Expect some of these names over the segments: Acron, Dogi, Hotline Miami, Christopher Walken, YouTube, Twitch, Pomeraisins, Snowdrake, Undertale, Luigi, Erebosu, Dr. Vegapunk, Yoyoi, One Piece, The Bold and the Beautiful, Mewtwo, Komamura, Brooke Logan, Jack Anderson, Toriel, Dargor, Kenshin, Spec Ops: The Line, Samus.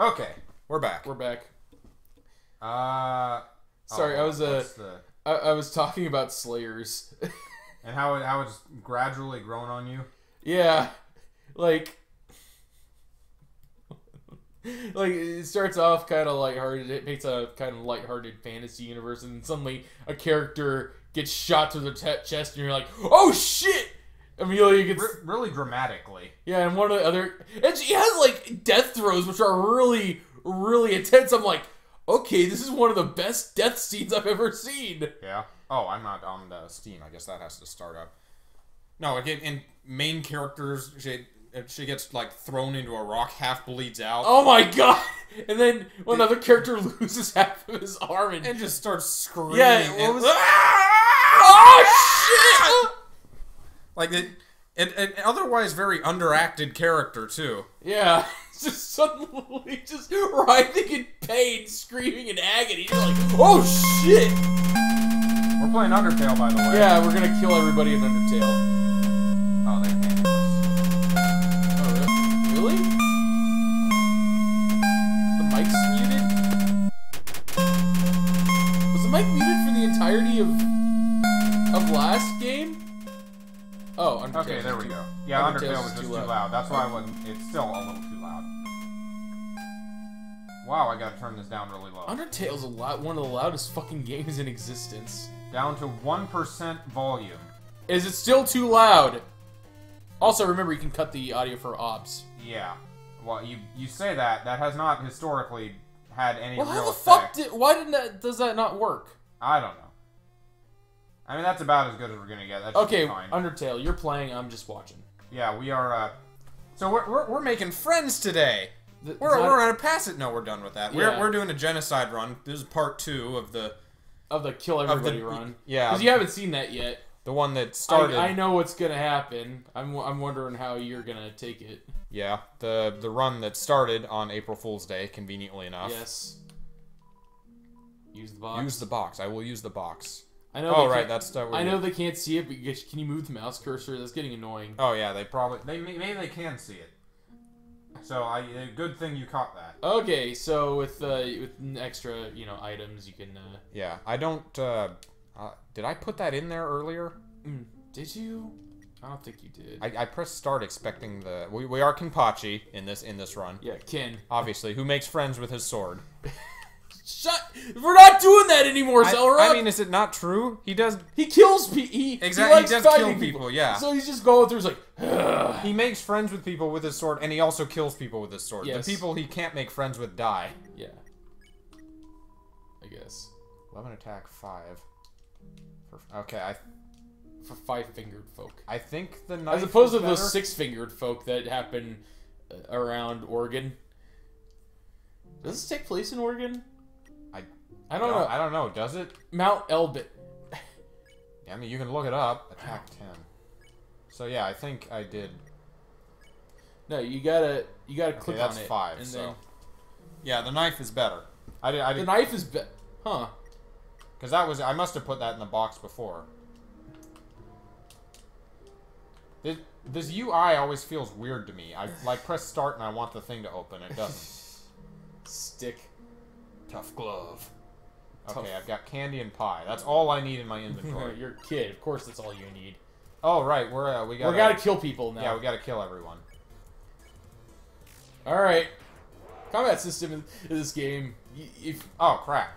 Okay, we're back. We're back. Sorry, I was I was talking about Slayers. And how it's gradually grown on you. Yeah, like it starts off kind of lighthearted. It makes a kind of lighthearted fantasy universe, and then suddenly a character gets shot to the chest, and you're like, "Oh shit!" Amelia gets really dramatically. Yeah, and one of the other, and she has like death throes, which are really, really intense. I'm like, okay, this is one of the best death scenes I've ever seen. Yeah. Oh, I'm not on the Steam. I guess that has to start up. No, again, in main characters, she gets like thrown into a rock, half bleeds out. Oh my god! And then one other character loses half of his arm and just starts screaming. Yeah. What was... Oh shit! Like, an otherwise very underacted character, too. Yeah. Just suddenly just writhing in pain, screaming in agony. You're like, oh shit! We're playing Undertale, by the way. Yeah, we're gonna kill everybody in Undertale. Oh, they can't. Oh, really? The mic's muted? Was the mic muted for the entirety of last game? Oh, Undertale. Okay, there we go. Yeah, Undertale was just too loud. That's why it's still a little too loud. Wow, I gotta turn this down really low. Undertale's one of the loudest fucking games in existence. Down to 1% volume. Is it still too loud? Also, remember, you can cut the audio for OBS. Yeah. Well, you say that. That has not historically had any real effect. Well, how the fuck does that not work? I don't know. I mean, that's about as good as we're gonna get. That should be fine. Undertale, you're playing. I'm just watching. Yeah, we are. So we're making friends today. We're on a pass it. No, we're done with that. Yeah. We're doing a genocide run. This is part 2 of the kill everybody run. Yeah, because you haven't seen that yet. The one that started. I know what's gonna happen. I'm wondering how you're gonna take it. Yeah, the run that started on April Fool's Day, conveniently enough. Yes. Use the box. Use the box. I will use the box. I know. Oh right, that's. I know they can't see it, but can you move the mouse cursor? That's getting annoying. Oh yeah, they probably. Maybe they can see it. So good thing you caught that. Okay, so with extra items, you can. Yeah, I don't. Did I put that in there earlier? Did you? I don't think you did. I pressed start expecting the. We are Kenpachi in this run. Yeah, Ken. Obviously, who makes friends with his sword. Shut! We're not doing that anymore, Zelra! I mean, is it not true? He does... He kills people. Exactly, he does kill people, yeah. So he's just going through, he's like... Ugh. He makes friends with people with his sword, and he also kills people with his sword. Yes. The people he can't make friends with die. Yeah. I guess. 11 attack, 5. Okay, For 5-fingered folk. I think the knife. As opposed to those 6-fingered folk that happen around Oregon. Does this take place in Oregon? I don't know. I don't know. Does it? Mount Elbit. Yeah, I mean, you can look it up. Attack 10. So yeah, I think I did. No, you gotta click on it. That's 5. And so. Then... Yeah, the knife is better. I did. The knife is better. Huh? Because that was I must have put that in the box before. This UI always feels weird to me. I like press start and I want the thing to open. It doesn't. Stick. Tough glove. Okay, I've got candy and pie. That's all I need in my inventory. You're a kid. Of course, that's all you need. Oh right, we gotta kill people now. Yeah, we gotta kill everyone. All right, combat system in this game. Oh crap!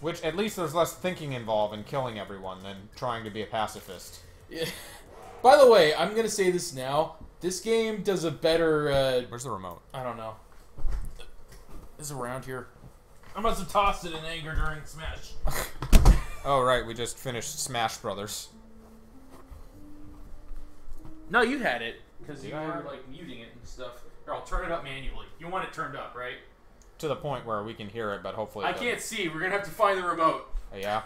Which at least there's less thinking involved in killing everyone than trying to be a pacifist. Yeah. By the way, I'm gonna say this now. This game does a better. Where's the remote? I don't know. Is around here. I must have tossed it in anger during Smash. Oh, right. We just finished Smash Brothers. No, you had it. Because you were, like, muting it and stuff. Here, I'll turn it up manually. You want it turned up, right? To the point where we can hear it, but hopefully I can't see. We're going to have to find the remote. Yeah?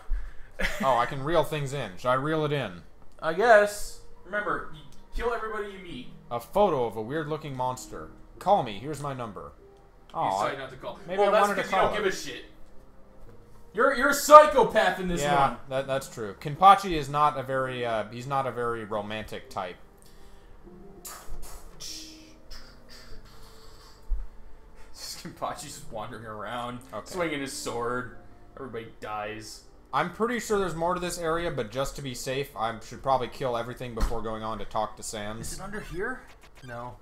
Oh, I can reel things in. Should I reel it in? I guess. Remember, you kill everybody you meet. A photo of a weird-looking monster. Call me. Here's my number. Oh, you decided not to call. Maybe well, that's because you don't give a shit. You're a psychopath in this one. Yeah, that's true. Kenpachi is not a very he's not a very romantic type. Kenpachi's just wandering around, swinging his sword. Everybody dies. I'm pretty sure there's more to this area, but just to be safe, I should probably kill everything before going on to talk to Sans. Is it under here? No.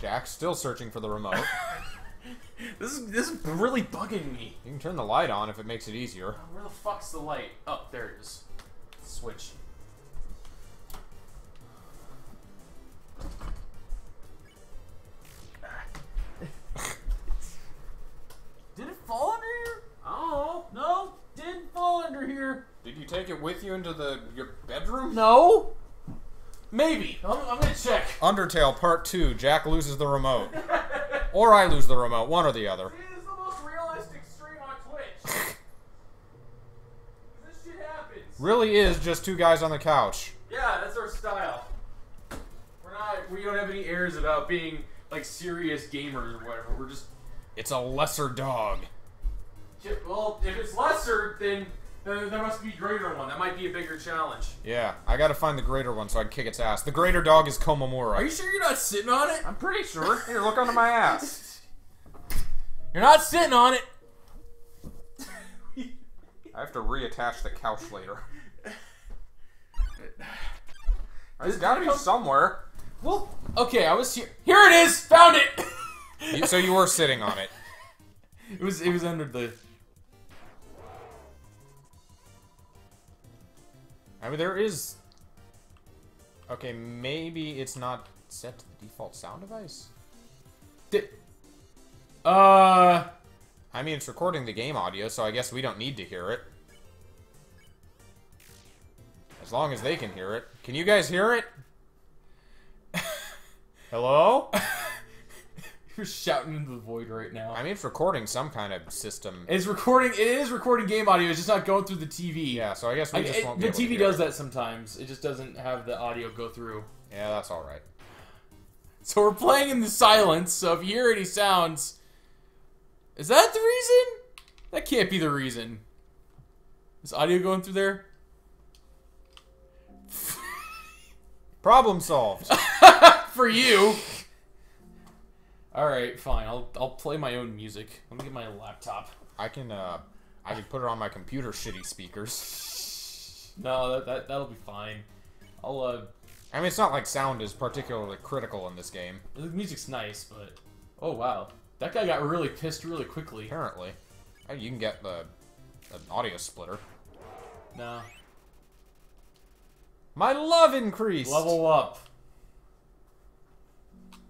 Jack's still searching for the remote. This is really bugging me. You can turn the light on if it makes it easier. Where the fuck's the light? Oh, there it is. Switch. Did it fall under here? Oh, no, didn't fall under here. Did you take it with you into your bedroom? No. Maybe. I'm gonna check. Undertale Part 2, Jack loses the remote. Or I lose the remote, one or the other. See, this is the most realistic stream on Twitch. This shit happens. Really is just two guys on the couch. Yeah, that's our style. We don't have any airs about being, like, serious gamers or whatever. We're just... It's a lesser dog. Yeah, well, if it's lesser, then there must be a greater one. That might be a bigger challenge. Yeah, I gotta find the greater one so I can kick its ass. The greater dog is Komamura. Are you sure you're not sitting on it? I'm pretty sure. Here, look under my ass. You're not sitting on it! I have to reattach the couch later. It's gotta be somewhere. Well, okay, I was here. Here it is! Found it! So you were sitting on it. It was under the... I mean, there is... Okay, maybe it's not set to the default sound device? I mean, it's recording the game audio, so I guess we don't need to hear it. As long as they can hear it. Can you guys hear it? Hello? You're shouting into the void right now. I mean, it's recording some kind of system. It's recording. It is recording game audio. It's just not going through the TV. Yeah, so I guess we just won't be able to hear it. The TV does that sometimes. It just doesn't have the audio go through. Yeah, that's all right. So we're playing in the silence. So if you hear any sounds, is that the reason? That can't be the reason. Is audio going through there? Problem solved. For you. Alright, fine. I'll play my own music. Let me get my laptop. I can put it on my computer shitty speakers. No, that'll be fine. I mean, it's not like sound is particularly critical in this game. The music's nice, but... Oh, wow. That guy got really pissed really quickly. Apparently. You can get an audio splitter. Nah. My love increased! Level up.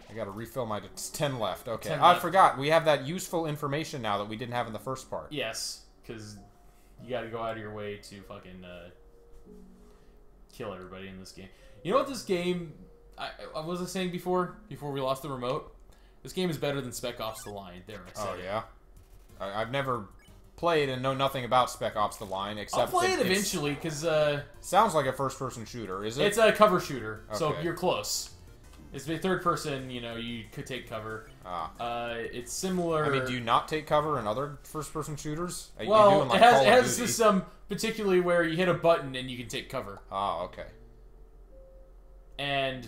I gotta refill my... It's 10 left. Okay. 10 left. I forgot. We have that useful information now that we didn't have in the first part. Yes. Because you gotta go out of your way to fucking kill everybody in this game. You know what this game... I wasn't saying before we lost the remote? This game is better than Spec Ops: The Line. There, I said. Oh, yeah? I've never played and know nothing about Spec Ops: The Line, except... I'll play it eventually, because... sounds like a first-person shooter, is it? It's a cover shooter, okay. So you're close. It's the third person, you know, you could take cover. It's similar... I mean, do you not take cover in other first-person shooters? Well, you do in, like, it has this particularly where you hit a button and you can take cover. Oh, okay. And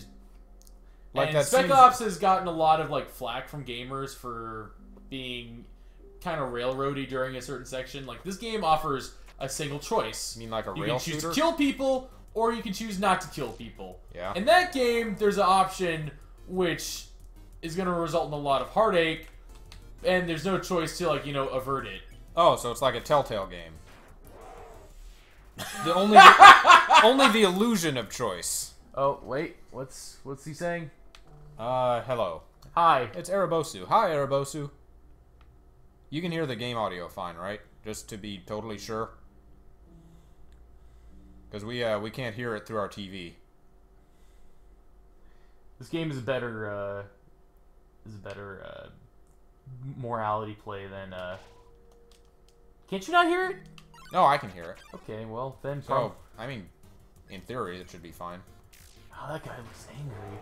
Spec Ops has gotten a lot of, like, flack from gamers for being kind of railroady during a certain section. Like, this game offers a single choice. You mean like a rail shooter? You can choose to kill people... Or you can choose not to kill people. Yeah. In that game, there's an option which is going to result in a lot of heartache, and there's no choice to, like, you know, avert it. Oh, so it's like a Telltale game. Only the illusion of choice. Oh, wait. What's he saying? Hello. Hi. It's Erebosu. Hi, Erebosu. You can hear the game audio fine, right? Just to be totally sure. Because we can't hear it through our TV. This game is a better morality play than... Can't you not hear it? No, I can hear it. Okay, well, then... So, I mean, in theory, it should be fine. Oh, that guy looks angry.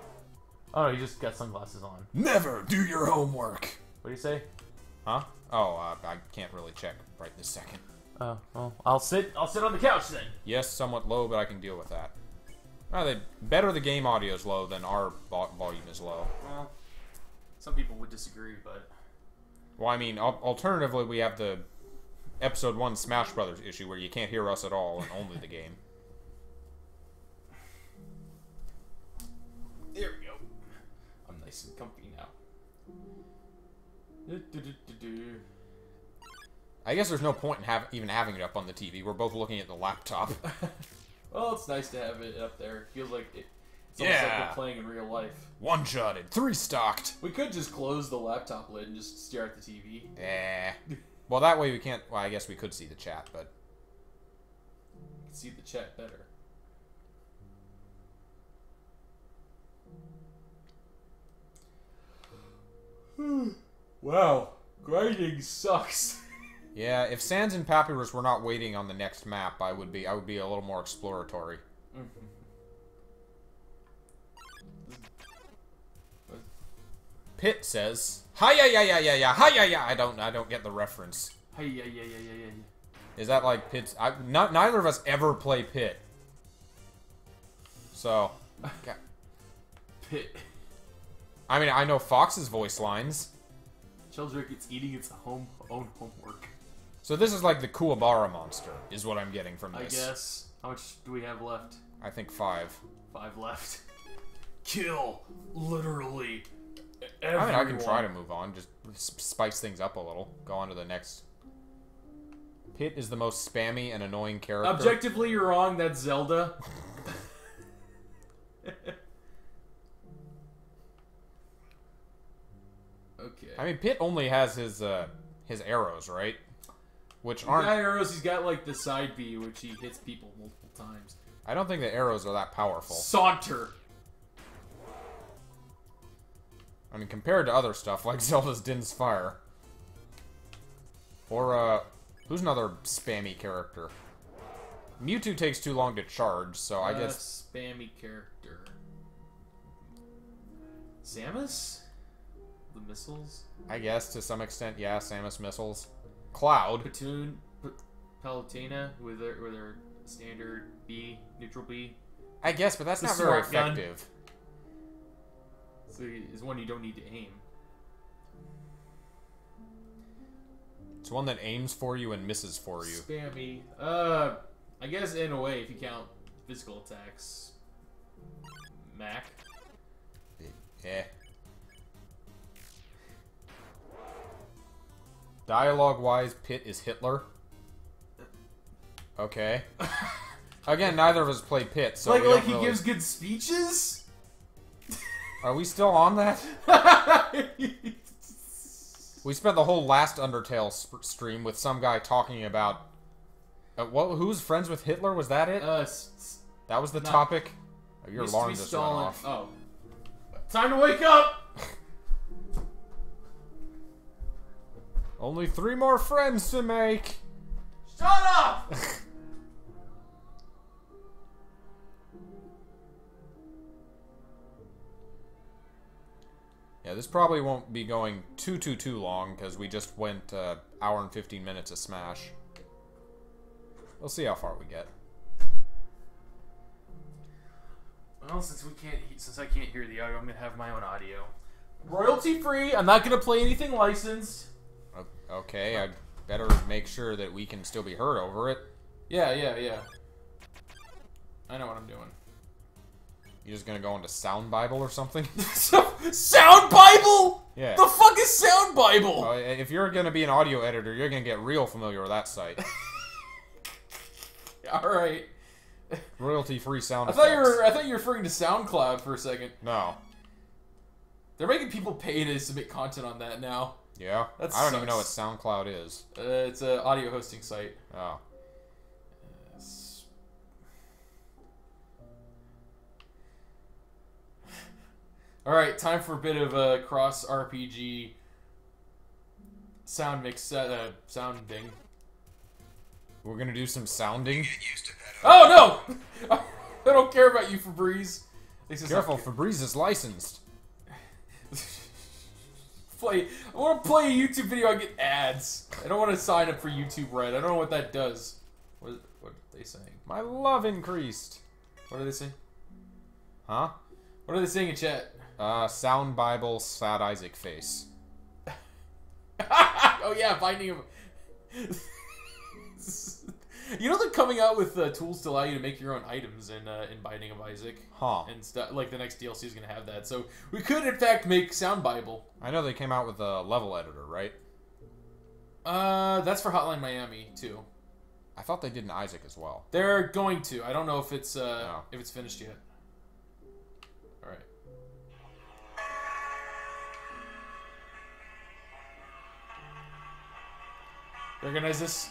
Oh, he just got sunglasses on. Never do your homework! What do you say? Huh? Oh, I can't really check right this second. Oh, well, I'll sit on the couch then. Yes, somewhat low, but I can deal with that. Better the game audio is low than our volume is low. Well, some people would disagree, but... Well, I mean, alternatively, we have the Episode 1 Smash Brothers issue where you can't hear us at all and only the game. There we go. I'm nice and comfy now. I guess there's no point in even having it up on the TV. We're both looking at the laptop. Well, it's nice to have it up there. Feels like it's almost like we're playing in real life. One-shotted, three-stocked. We could just close the laptop lid and just stare at the TV. Eh. Well, that way we can't... Well, I guess we could see the chat, but... We can see the chat better. Wow. Grinding sucks. Yeah, if Sans and Papyrus were not waiting on the next map, I would be a little more exploratory. Pitt says, "Hi ya ya ya ya ya hi ya ya." I don't get the reference. Hi ya ya ya ya ya. Is that like Pitt's? Neither of us ever play Pitt. So, Pitt. I mean, I know Fox's voice lines. Childrick, it's eating its own homework. So this is like the Kuwabara monster, is what I'm getting from this. I guess. How much do we have left? I think 5. 5 left. Kill, literally, everyone. I mean, I can try to move on. Just spice things up a little. Go on to the next. Pit is the most spammy and annoying character. Objectively, you're wrong. That's Zelda. Okay. I mean, Pit only has his arrows, right? Which aren't... He's got arrows. He's got, like, the side B, which he hits people multiple times. I don't think the arrows are that powerful. Saunter! I mean, compared to other stuff, like Zelda's Din's Fire. Or, who's another spammy character? Mewtwo takes too long to charge, so I guess... Spammy character. Samus? The missiles? I guess, to some extent, yeah, Samus missiles. Cloud. Platoon, Palutena with her standard B, neutral B. I guess, but that's not very effective. So it's one you don't need to aim. It's one that aims for you and misses for you. Spammy. I guess in a way, if you count physical attacks. Mac. Eh. Dialogue-wise, Pitt is Hitler. Okay. Again, neither of us play Pitt, so like he really... gives good speeches. Are we still on that? We spent the whole last Undertale stream with some guy talking about who's friends with Hitler? Was that it? That was the topic. Oh, your alarm just went off. Oh, time to wake up. Only 3 more friends to make! Shut up! Yeah, this probably won't be going too long, because we just went hour and 15 minutes of Smash. We'll see how far we get. Well, since I can't hear the audio, I'm going to have my own audio. Royalty-free, I'm not going to play anything licensed. Okay, I'd better make sure that we can still be heard over it. Yeah. I know what I'm doing. You're just gonna go into Sound Bible or something? Sound Bible?! Yeah. The fuck is Sound Bible?! If you're gonna be an audio editor, you're gonna get real familiar with that site. Alright. Royalty-free sound effects. I thought you were referring to SoundCloud for a second. No. They're making people pay to submit content on that now. Yeah, that sucks. I don't even know what SoundCloud is. It's an audio hosting site. Oh. Alright, time for a bit of a cross-RPG sound mix, sounding. We're gonna do some sounding? Oh, no! I don't care about you, Febreze. Careful, Febreze is licensed. I want to play a YouTube video and get ads. I don't want to sign up for YouTube Red. I don't know what that does. What are they saying? My love increased. What are they saying? Huh? What are they saying in chat? Sound Bible, sad Isaac face. Oh yeah, Binding of... You know they're coming out with tools to allow you to make your own items in Binding of Isaac. Huh. And stuff. Like, the next DLC is going to have that. So, we could, in fact, make Sound Bible. I know they came out with a level editor, right? That's for Hotline Miami, too. I thought they did an Isaac as well. They're going to. I don't know if it's finished yet. Alright. You recognize this?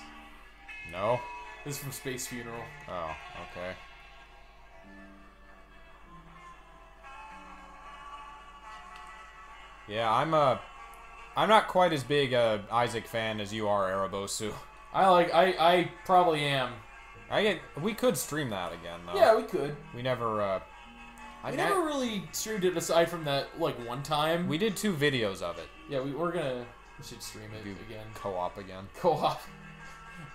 No. This is from Space Funeral. Oh, okay. Yeah, I'm not quite as big a Isaac fan as you are, Erebosu. I probably am. We could stream that again though. Yeah, we could. We never never really streamed it aside from that like one time. We did 2 videos of it. Yeah, we should stream it again. Co-op again. Co-op.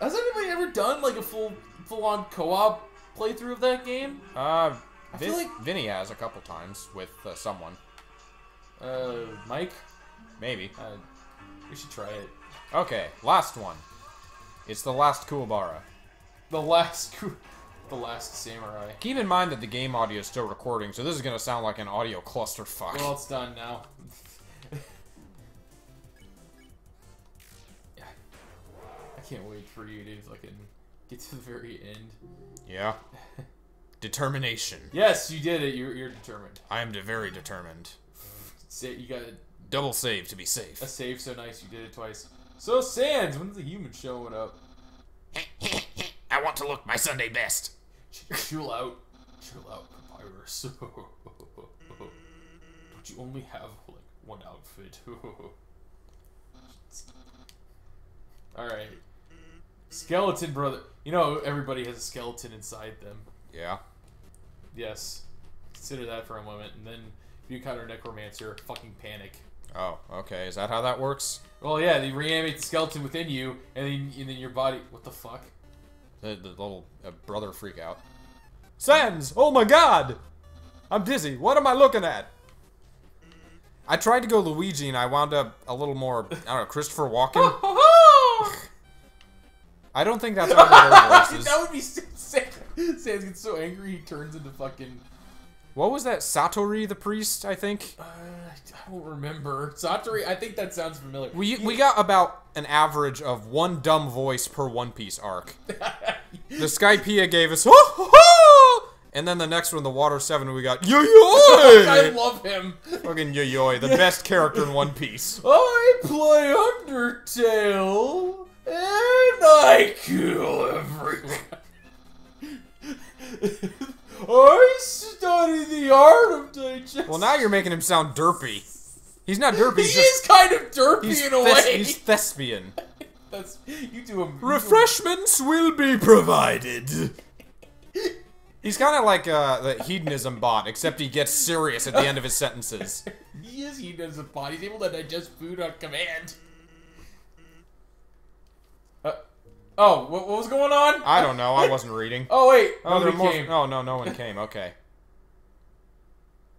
Has anybody ever done like a full-on co-op playthrough of that game? I feel like Vinny has a couple times with someone. Mike? Maybe. We should try it. Okay, last one. It's the last Kuwabara. The last samurai. Keep in mind that the game audio is still recording, so this is gonna sound like an audio clusterfuck. Well, it's done now. Yeah. I can't wait for you to fucking get to the very end. Yeah. Determination. Yes, you did it. You're determined. I am very determined. You got a double save to be safe. A save so nice you did it twice. So, Sans, when's the human showing up? I want to look my Sunday best. Chill out, Papyrus. Don't you only have, like, one outfit? Alright. Skeleton brother. You know, everybody has a skeleton inside them. Yeah. Yes. Consider that for a moment, and then if you encounter a necromancer, fucking panic. Oh, okay. Is that how that works? Well, yeah, they reanimate the skeleton within you, and then your body... What the fuck? The little brother freak out. Sans! Oh my god! I'm dizzy. What am I looking at? I tried to go Luigi, and I wound up a little more... I don't know, Christopher Walken? I don't think that's what the voice is. That would be sick. Sans gets so angry, he turns into fucking... What was that? Satori the priest, I think? I don't remember. Satori, I think that sounds familiar. We got about an average of 1 dumb voice per One Piece arc. The Skypiea gave us, oh, oh, oh! And then the next one, the Water 7, we got, yo-yo! I love him. Fucking yo-yo, the best character in One Piece. I play Undertale, and I kill everyone. I study the art of digestion. Well, now you're making him sound derpy. He's not derpy. He is kind of derpy in a way. He's thespian. You do him. Refreshments will be provided. He's kind of like the hedonism bot, except he gets serious at the end of his sentences. He is hedonism bot. He's able to digest food on command. Oh, what was going on? I don't know. I wasn't reading. Oh, wait. Oh, nobody came. Oh, no, no one came. Okay.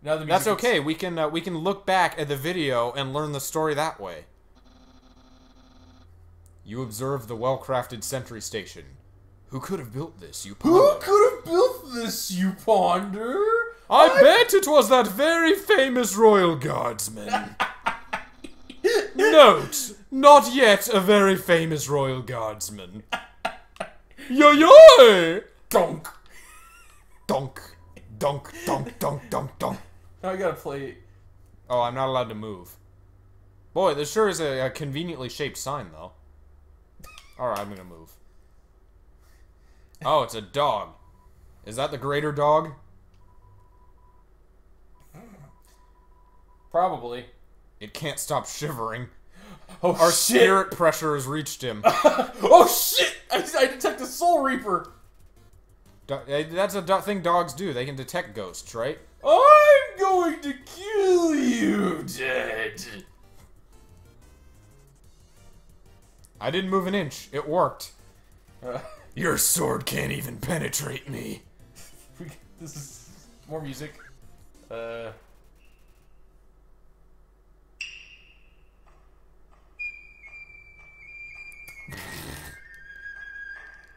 Now the music's... That's okay. We can look back at the video and learn the story that way. You observe the well-crafted sentry station. Who could have built this, you ponder? Who could have built this, you ponder? I bet it was that very famous royal guardsman. Note, not yet a very famous royal guardsman. Yo-yo! Donk. Donk. Donk, donk, donk, donk, donk. Now I gotta play... Oh, I'm not allowed to move. Boy, this sure is a conveniently shaped sign, though. Alright, I'm gonna move. Oh, it's a dog. Is that the greater dog? Probably. It can't stop shivering. Oh, our shit. Spirit pressure has reached him. Oh, shit! I detect a soul reaper! That's a thing dogs do. They can detect ghosts, right? I'm going to kill you, dead! I didn't move an inch. It worked. Your sword can't even penetrate me. This is... more music.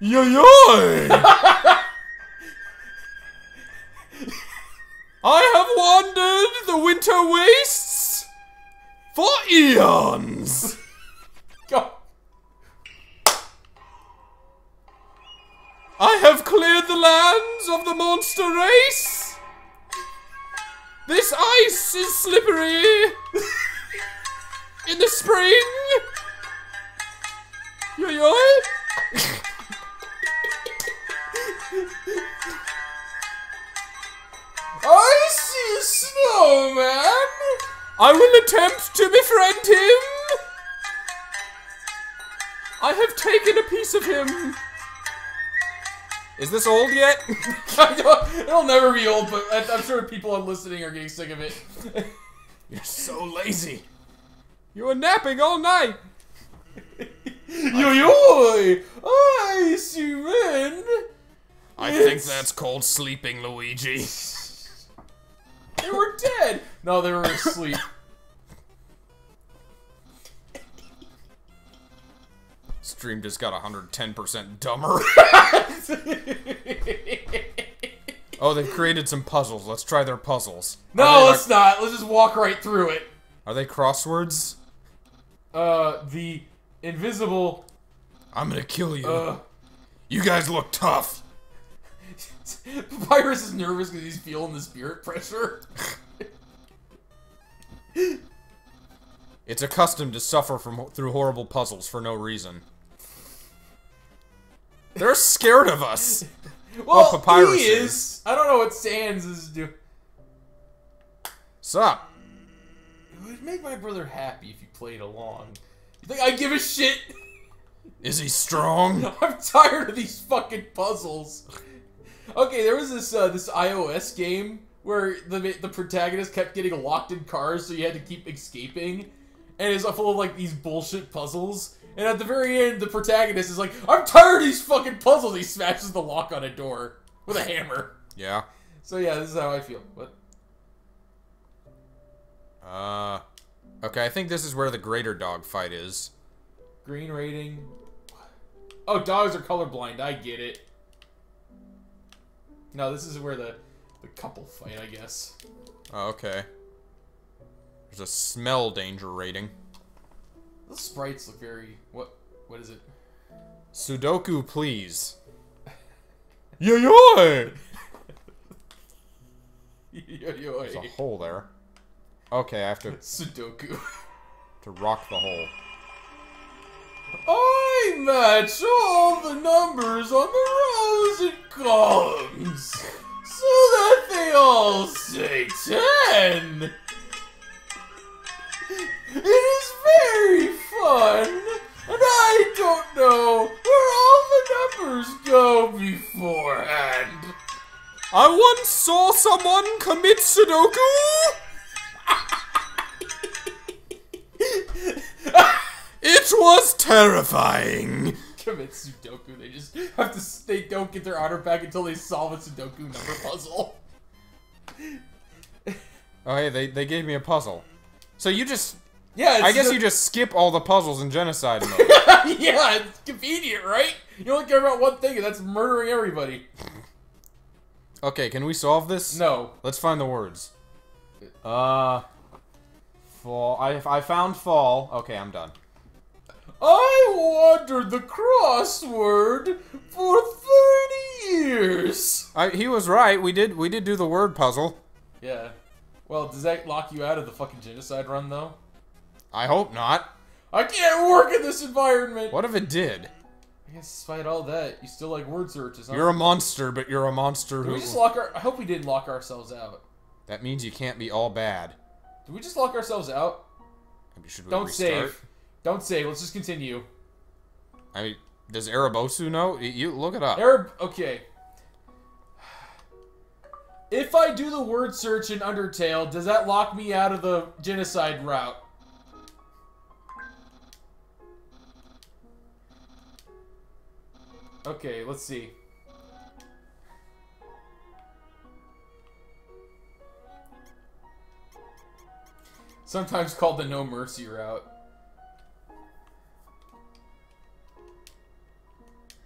Yo! I have wandered the winter wastes for eons. God. I have cleared the lands of the monster race. This ice is slippery in the spring. Yo! I see a snowman. I will attempt to befriend him. I have taken a piece of him. Is this old yet? It'll never be old, but I'm sure people listening are getting sick of it. You're so lazy. You were napping all night. Yo-yo! I see men. I think that's called sleeping, Luigi. They were dead! No, they were asleep. Stream just got 110% dumber. Oh, they've created some puzzles. Let's try their puzzles. No, let's not. Let's just walk right through it. Are they crosswords? The invisible... I'm gonna kill you. You guys look tough. Papyrus is nervous because he's feeling the spirit pressure. It's accustomed to suffer through horrible puzzles for no reason. They're scared of us. Well, Papyrus is. I don't know what Sans is doing. Sup? It would make my brother happy if you played along. You think I give a shit? Is he strong? I'm tired of these fucking puzzles. Okay, there was this this iOS game where the protagonist kept getting locked in cars, so you had to keep escaping, and it's full of like these bullshit puzzles. And at the very end, the protagonist is like, "I'm tired of these fucking puzzles." He smashes the lock on a door with a hammer. Yeah. So yeah, this is how I feel. What? Okay, I think this is where the greater dog fight is. Green rating. Oh, dogs are colorblind. I get it. No, this is where the couple fight, I guess. Oh, okay. There's a smell danger rating. The sprites look very... What is it? Sudoku, please. Yo-yo! Yo-yo. There's a hole there. Okay, I have to... Sudoku. To rock the hole. I match all the numbers on the rows and columns so that they all say 10. It is very fun, and I don't know where all the numbers go beforehand. I once saw someone commit Sudoku. It was terrifying! Commit Sudoku, they just have to- they don't get their honor back until they solve a Sudoku number puzzle. Oh hey, they gave me a puzzle. So you just- yeah, it's I guess you just skip all the puzzles in genocide mode. Yeah, it's convenient, right? You only care about one thing, and that's murdering everybody. Okay, can we solve this? No. Let's find the words. Fall- I found fall. Okay, I'm done. I wandered the crossword for 30 years. He was right. We did do the word puzzle. Yeah. Well, does that lock you out of the fucking genocide run though? I hope not. I can't work in this environment. What if it did? I guess despite all that, you still like word searches. Huh? You're a monster, but you're a monster who. We just lock our. I hope we didn't lock ourselves out. That means you can't be all bad. Did we just lock ourselves out? Maybe should we restart? Save. Don't save. Let's just continue. I mean, does Erebosu know? You look it up. Okay. If I do the word search in Undertale, does that lock me out of the genocide route? Okay, let's see. Sometimes called the no mercy route.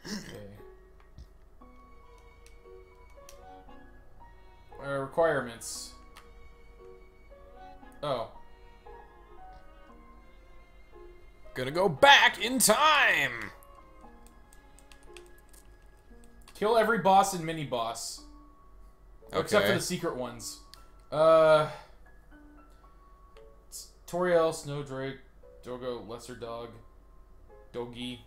Okay. requirements. Oh. Gonna go back in time! Kill every boss and mini-boss. Okay. Except for the secret ones. Toriel, Snowdrake, Dogo, Lesser Dog, Dogi.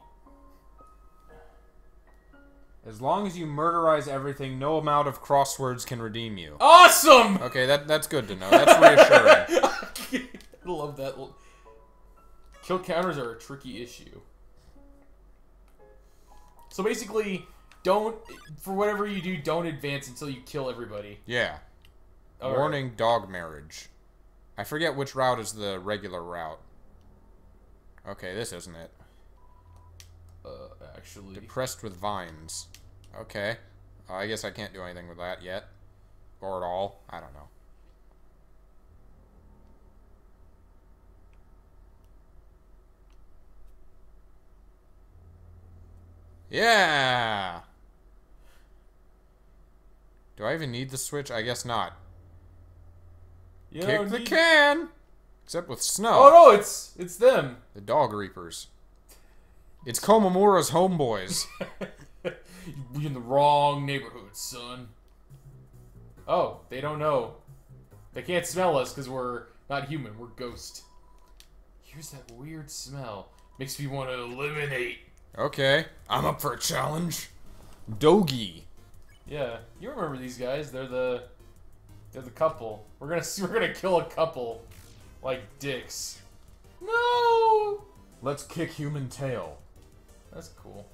As long as you murderize everything, no amount of crosswords can redeem you. Awesome! Okay, that's good to know. That's reassuring. I love that. Kill counters are a tricky issue. So basically, don't... For whatever you do, don't advance until you kill everybody. Yeah. All Warning, right. Dog marriage. I forget which route is the regular route. Okay, this isn't it. Actually... Depressed with vines. Okay. I guess I can't do anything with that yet. Or at all. I don't know. Yeah! Do I even need the switch? I guess not. You kick the can! Except with snow. Oh no, it's them. The Dog Reapers. It's Komamura's homeboys. You're in the wrong neighborhood, son. Oh, they don't know. They can't smell us because we're not human. We're ghost. Here's that weird smell. Makes me want to eliminate. Okay. I'm up for a challenge. Dogi. Yeah, you remember these guys. They're the couple. We're gonna kill a couple. Like dicks. No! Let's kick human tail. That's cool.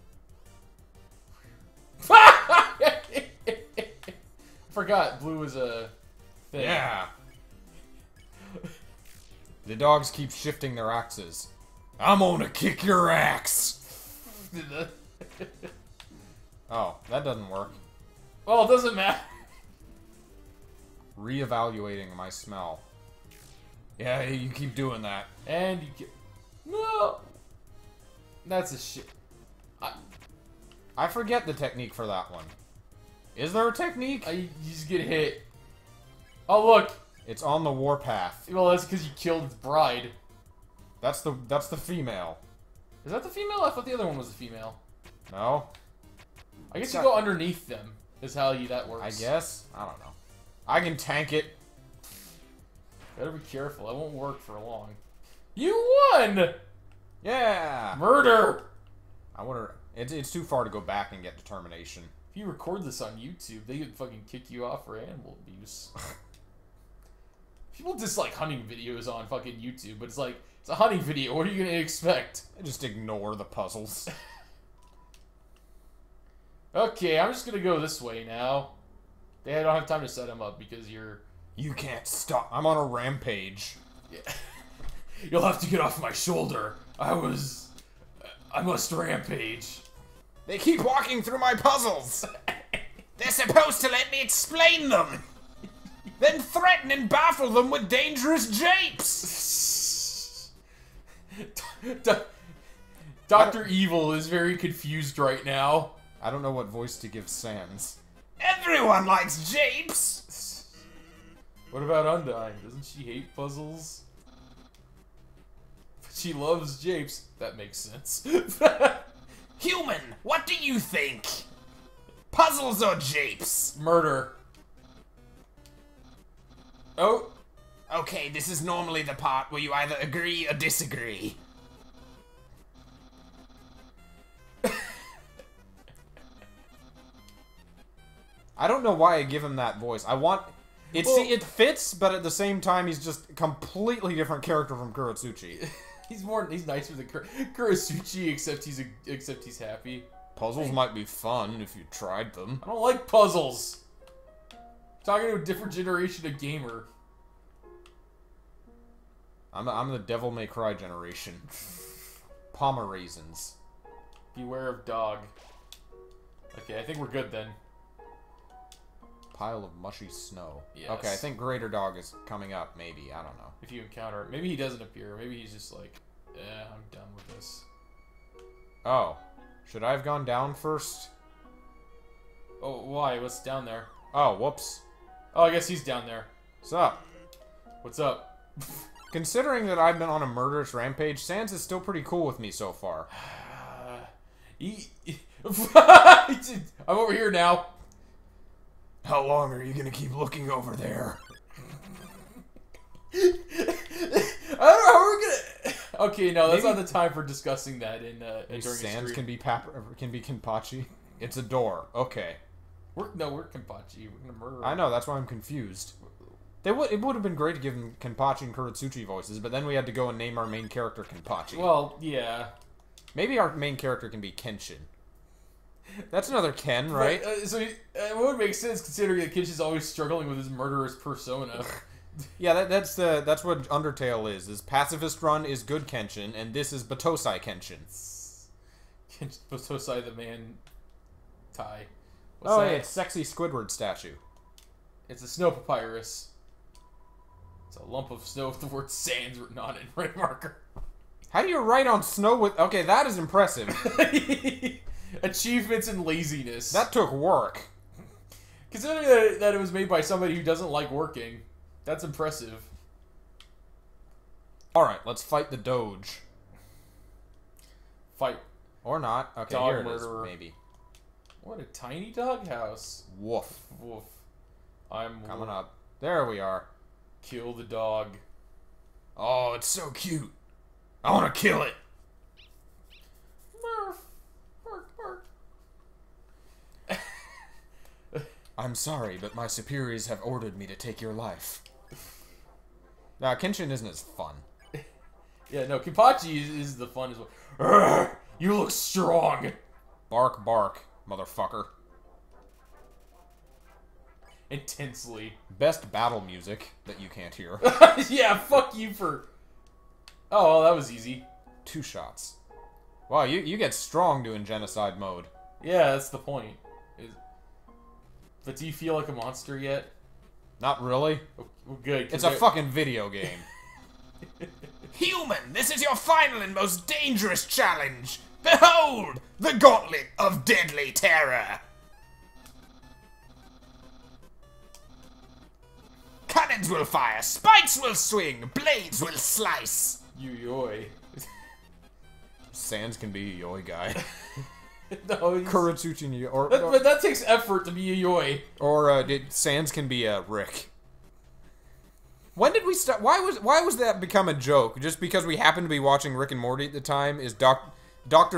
Forgot blue is a thing. Yeah. The dogs keep shifting their axes. I'm gonna kick your axe. Oh, that doesn't work. Well, it doesn't matter. Reevaluating my smell. Yeah, you keep doing that. And you keep... No! That's a shit. I forget the technique for that one. Is there a technique? You just get hit. Oh, look! It's on the warpath. Well, that's because you killed its bride. That's the female. Is that the female? I thought the other one was the female. No. I guess you go underneath them, is how that works. I guess? I don't know. I can tank it. Better be careful. That won't work for long. You won! Yeah! Murder! I wonder... It's too far to go back and get determination. If you record this on YouTube, they could fucking kick you off for animal abuse. People dislike hunting videos on fucking YouTube, but it's like, it's a hunting video. What are you gonna expect? I just ignore the puzzles. Okay, I'm just gonna go this way now. They don't have time to set him up because you're... You can't stop. I'm on a rampage. Yeah. You'll have to get off my shoulder. I must rampage. They keep walking through my puzzles. They're supposed to let me explain them. Then threaten and baffle them with dangerous japes. Dr. Evil is very confused right now. I don't know what voice to give Sans. Everyone likes japes. What about Undyne? Doesn't she hate puzzles? She loves japes. That makes sense. Human, what do you think? Puzzles or japes? Murder. Oh. Okay, this is normally the part where you either agree or disagree. I don't know why I give him that voice. I want... It fits, but at the same time, he's just a completely different character from Kurotsuchi. He's nicer than Kurotsuchi, except he's happy. Puzzles might be fun if you tried them. I don't like puzzles. I'm talking to a different generation of gamer. I'm the Devil May Cry generation. Pomeraisins. Beware of dog. Okay, I think we're good then. Pile of mushy snow. Yes. Okay, I think Greater Dog is coming up, maybe. I don't know. If you encounter it. Maybe he doesn't appear. Maybe he's just like, eh, I'm done with this. Oh. Should I have gone down first? Oh, why? What's down there? Oh, whoops. Oh, I guess he's down there. What's up? What's up? Considering that I've been on a murderous rampage, Sans is still pretty cool with me so far. I'm over here now. How long are you gonna keep looking over there? I don't know how we're gonna. Okay, no, that's maybe not the time for discussing that in during Sans can be Kenpachi. It's a door. Okay. No, we're Kenpachi. We're gonna murder. I know. That's why I'm confused. It would have been great to give them Kenpachi and Kurotsuchi voices, but then we had to go and name our main character Kenpachi. Well, yeah. Maybe our main character can be Kenshin. That's another Ken, right? But, it would make sense considering that Kenshin's always struggling with his murderous persona. Yeah, that's what Undertale is. This pacifist run is good Kenshin, and this is Battōsai Kenshin. Battōsai the man. Tie. What's that? Hey, it's sexy Squidward statue. It's a snow papyrus. It's a lump of snow with the word Sans written on it in red marker. How do you write on snow with... Okay, that is impressive. Achievements and laziness. That took work. Considering that it was made by somebody who doesn't like working, that's impressive. Alright, let's fight the Doge. Fight. Or not. Okay, dog here it murderer. Is, maybe. What a tiny doghouse. Woof. Woof. I'm... Coming up. There we are. Kill the dog. Oh, it's so cute. I want to kill it. Murph. Bark, bark. I'm sorry, but my superiors have ordered me to take your life. Now, Kenshin isn't as fun. Yeah, no, Kenpachi is the fun as well. You look strong. Bark, bark, motherfucker. Intensely. Best battle music that you can't hear. Yeah, fuck you for... Oh, well, that was easy. 2 shots. Wow, you get strong doing genocide mode. Yeah, that's the point. But do you feel like a monster yet? Not really. Well, good. It's a fucking video game. Human, this is your final and most dangerous challenge. Behold, the gauntlet of deadly terror. Cannons will fire, spikes will swing, blades will slice. Yoi. Sans can be a yoi guy. No, he's... Kurotsuchi and yoi. But that takes effort to be a yoi. Or Sans can be a Rick. When did we start? Why was that become a joke? Just because we happened to be watching Rick and Morty at the time? Is Dr.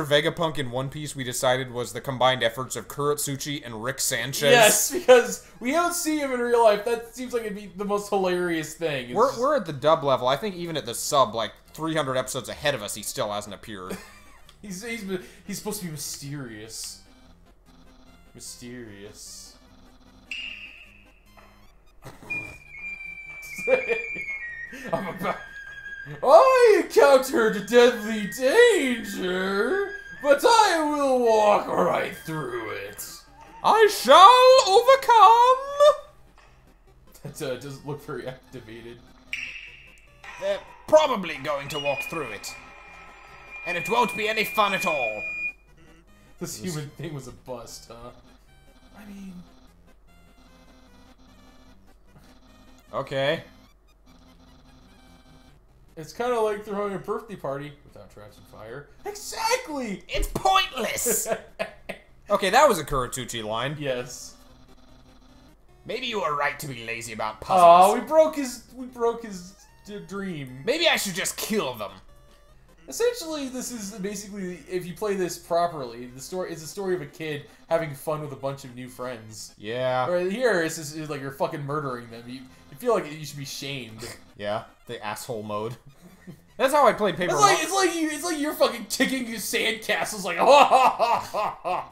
Vegapunk in One Piece we decided was the combined efforts of Kurotsuchi and Rick Sanchez? Yes, because we don't see him in real life. That seems like it'd be the most hilarious thing. We're at the dub level. I think even at the sub, like 300 episodes ahead of us, he still hasn't appeared. he's supposed to be mysterious. Mysterious. I'm about... I encountered deadly danger, but I will walk right through it. I shall overcome! That doesn't look very activated. They're probably going to walk through it. And it won't be any fun at all. This human thing was a bust, huh? I mean... Okay. It's kind of like throwing a birthday party without traps and fire. Exactly! It's pointless! Okay, that was a Kurotsuchi line. Yes. Maybe you were right to be lazy about puzzles. Oh, we broke his dream. Maybe I should just kill them. Essentially, this is basically, if you play this properly, it's the story of a kid having fun with a bunch of new friends. Yeah. Right here, it's just like you're fucking murdering them. You feel like you should be shamed. Yeah, the asshole mode. That's how I played Paper Mario. It's like you're fucking kicking your sandcastles like, ha ha ha ha ha.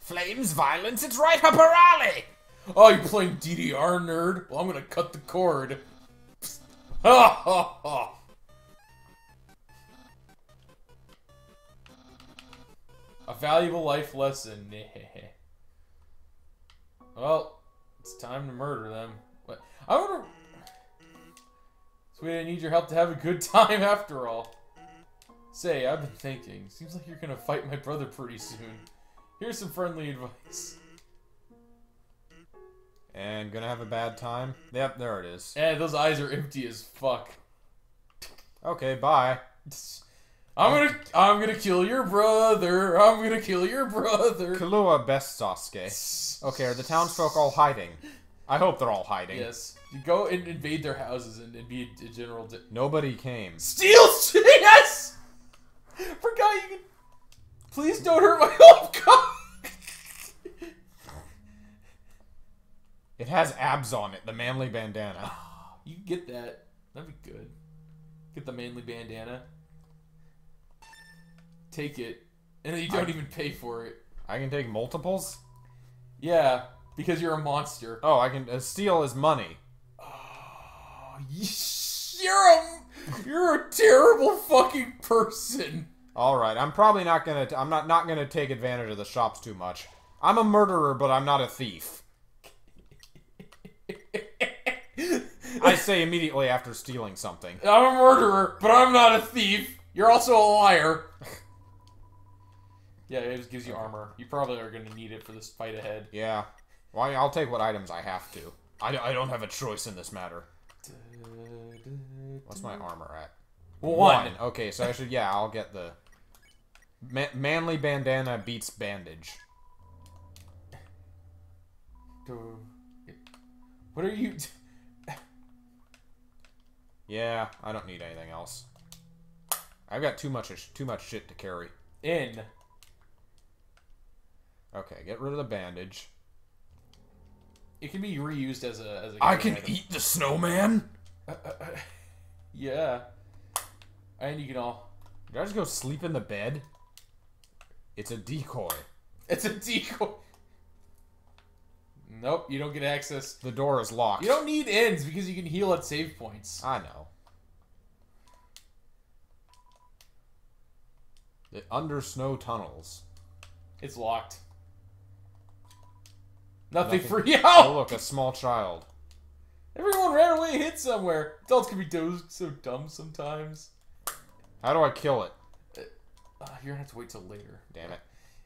Flames, violence, it's right up our alley. Oh, you're playing DDR, nerd? Well, I'm gonna cut the cord. Ha ha ha. A valuable life lesson. Well, it's time to murder them. What? I wonder. So we didn't need your help to have a good time after all. Say, I've been thinking. Seems like you're gonna fight my brother pretty soon. Here's some friendly advice. And gonna have a bad time. Yep, there it is. Yeah, those eyes are empty as fuck. Okay, bye. I'm gonna kill your brother. I'm gonna kill your brother. Killua best Sasuke. Okay, are the townsfolk all hiding? I hope they're all hiding. Yes. Go and invade their houses and be a general. Nobody came. Steal. Yes. Forgot you. Could... Please don't hurt my home. It has abs on it. The manly bandana. You can get that. That'd be good. Get the manly bandana. Take it, and then you don't even pay for it. I can take multiples? Yeah, because you're a monster. Oh, I can... steal is money. Oh, you're a terrible fucking person. Alright, I'm probably not gonna... I'm not gonna take advantage of the shops too much. I'm a murderer, but I'm not a thief. I say immediately after stealing something. I'm a murderer, but I'm not a thief. You're also a liar. Yeah, it just gives you armor. You probably are going to need it for this fight ahead. Yeah. Well, I'll take what items I have to. I don't have a choice in this matter. What's my armor at? One. Okay, so I should... Yeah, I'll get the... manly bandana beats bandage. What are you... Yeah, I don't need anything else. I've got too much shit to carry. In. Okay, get rid of the bandage. It can be reused as a. I can eat the snowman. Yeah. And you can all. Did I just go sleep in the bed? It's a decoy. It's a decoy. Nope, you don't get access. The door is locked. You don't need ends because you can heal at save points. I know. The under snow tunnels. It's locked. Nothing for you! Oh, look, a small child. Everyone ran away and hid somewhere. Adults can be so dumb sometimes. How do I kill it? You're gonna have to wait till later. Damn it.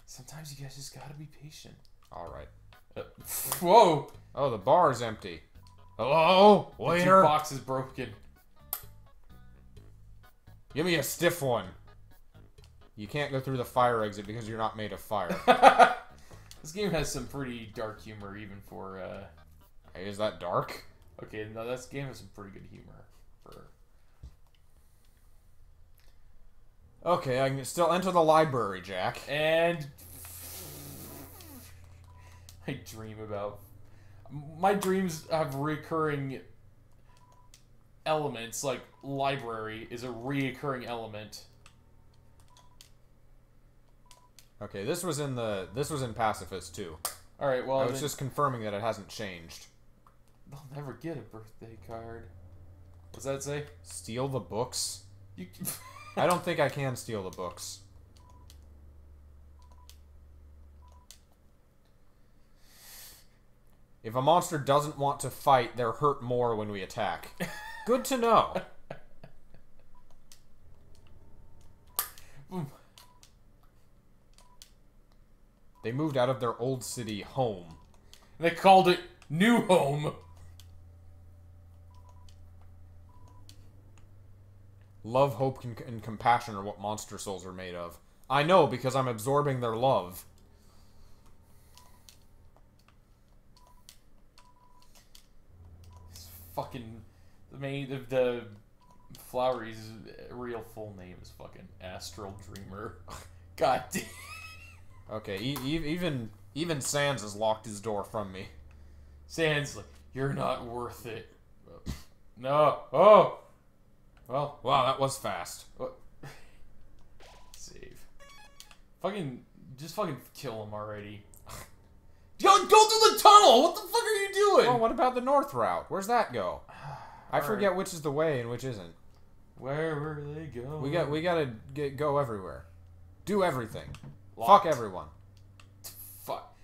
Sometimes you guys just gotta be patient. Alright. Whoa! Oh, the bar is empty. Hello? Waiter? The box is broken. Give me a stiff one. You can't go through the fire exit because you're not made of fire. This game has some pretty dark humor, even for, Hey, is that dark? Okay, no, this game has some pretty good humor. For... Okay, I can still enter the library, Jack. And... I dream about... My dreams have recurring elements, like library is a reoccurring element. Okay, this was in Pacifist too. All right, well, I was just confirming that it hasn't changed. I'll never get a birthday card. What's that say? Steal the books? You I don't think I can steal the books. If a monster doesn't want to fight, they're hurt more when we attack. Good to know. They moved out of their old city home. They called it New Home. Love, hope, and compassion are what monster souls are made of. I know, because I'm absorbing their love. It's fucking... The Flowery's real full name is fucking Astral Dreamer. God damn. Okay, even Sans has locked his door from me. Sans, like, you're not worth it. No. Oh! Well, wow, that was fast. Save. Fucking, just fucking kill him already. Yo, go through the tunnel! What the fuck are you doing? Oh, what about the north route? Where's that go? I forget which is the way and which isn't. Where were they going? We gotta go everywhere. Do everything. Locked. Fuck everyone. Fuck.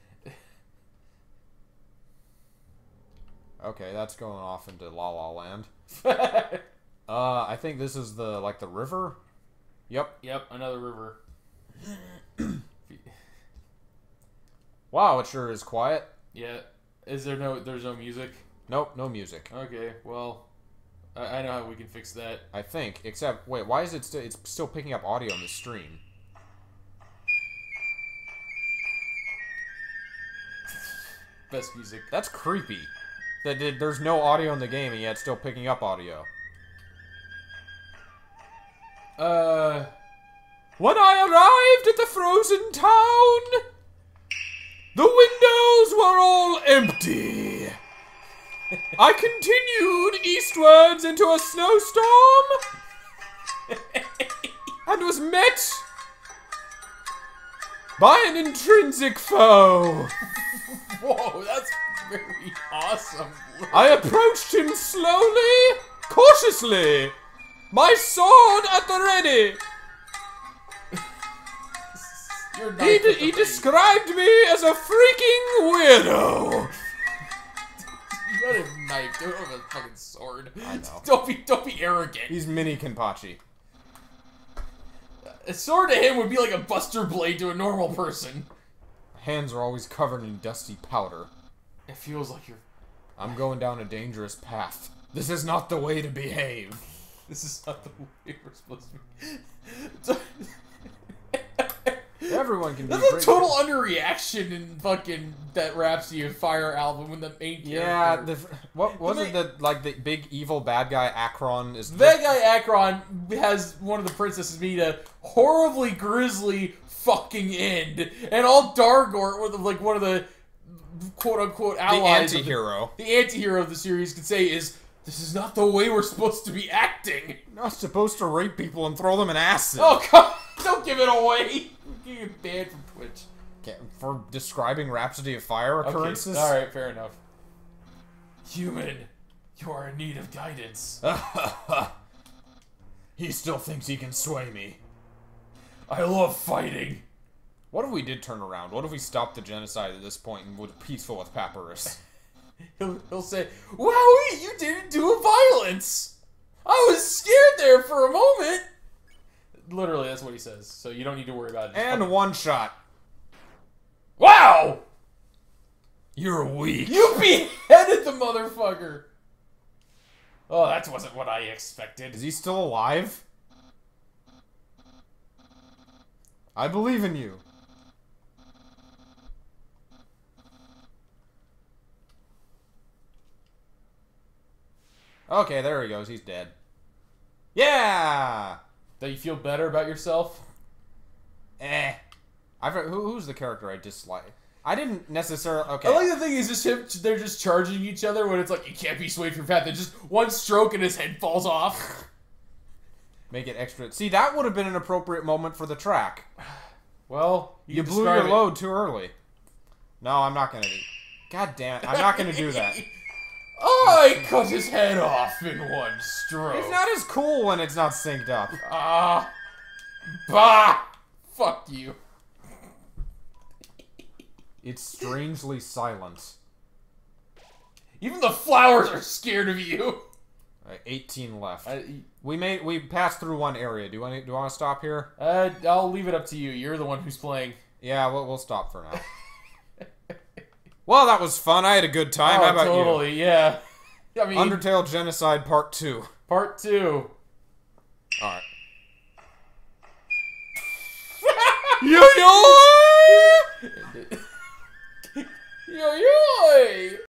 Okay, that's going off into La La Land. I think this is the, like, the river? Yep. Yep, another river. Wow, it sure is quiet. Yeah. Is there no? There's no music. Nope, no music. Okay, well, I know how we can fix that. I think. Except, wait, why is it still? It's still picking up audio on the stream. Best music. That's creepy. That there's no audio in the game, and yet it's still picking up audio. When I arrived at the frozen town, the windows were all empty. I continued eastwards into a snowstorm and was met by an intrinsic foe. Whoa, that's very awesome. I approached him slowly, cautiously, my sword at the ready. He described me as a freaking weirdo. You got a knife. Don't have a fucking sword. I know. Don't be arrogant. He's mini Kenpachi. A sword to him would be like a buster blade to a normal person. Hands are always covered in dusty powder. It feels like you're... I'm going down a dangerous path. This is not the way to behave. This is not the way we're supposed to be. Everyone can be. That's a total underreaction in fucking that Rhapsody of Fire album when the main character. Yeah, what wasn't that like the big evil bad guy Acron is. That guy Acron has one of the princesses meet a horribly grisly fucking end, and all Dargor with like one of the quote unquote allies, the anti-hero, the anti-hero of the series could say is. This is not the way we're supposed to be acting. You're not supposed to rape people and throw them in acid. Oh, God. Don't give it away. You get banned from Twitch. Okay, for describing Rhapsody of Fire occurrences? Okay. All right, fair enough. Human, you are in need of guidance. He still thinks he can sway me. I love fighting. What if we did turn around? What if we stopped the genocide at this point and were peaceful with Papyrus? He'll say, "Wowie, you didn't do violence! I was scared there for a moment!" Literally, that's what he says, so you don't need to worry about it. And one shot. Wow! You're weak. You beheaded the motherfucker! Oh, that wasn't what I expected. Is he still alive? I believe in you. Okay, there he goes. He's dead. Yeah! Do you feel better about yourself? Eh. Who's the character I dislike? I didn't necessarily... Okay. I like the thing is just him... They're just charging each other when it's like, you can't be swayed from path. They just one stroke and his head falls off. Make it extra... See, that would have been an appropriate moment for the track. Well, you blew your load too early. No, I'm not going to do... God damn it. I'm not going to do that. I cut his head off in one stroke. It's not as cool when it's not synced up. Ah. Bah! Fuck you. It's strangely silent. Even the flowers are scared of you. 18 left. We passed through one area. Do you want to stop here? I'll leave it up to you. You're the one who's playing. Yeah, we'll stop for now. Well, that was fun. I had a good time. Oh, how about totally, you? Yeah. I mean, Undertale Genocide Part 2. Part 2. Alright. Yo-yo! Yo-yo!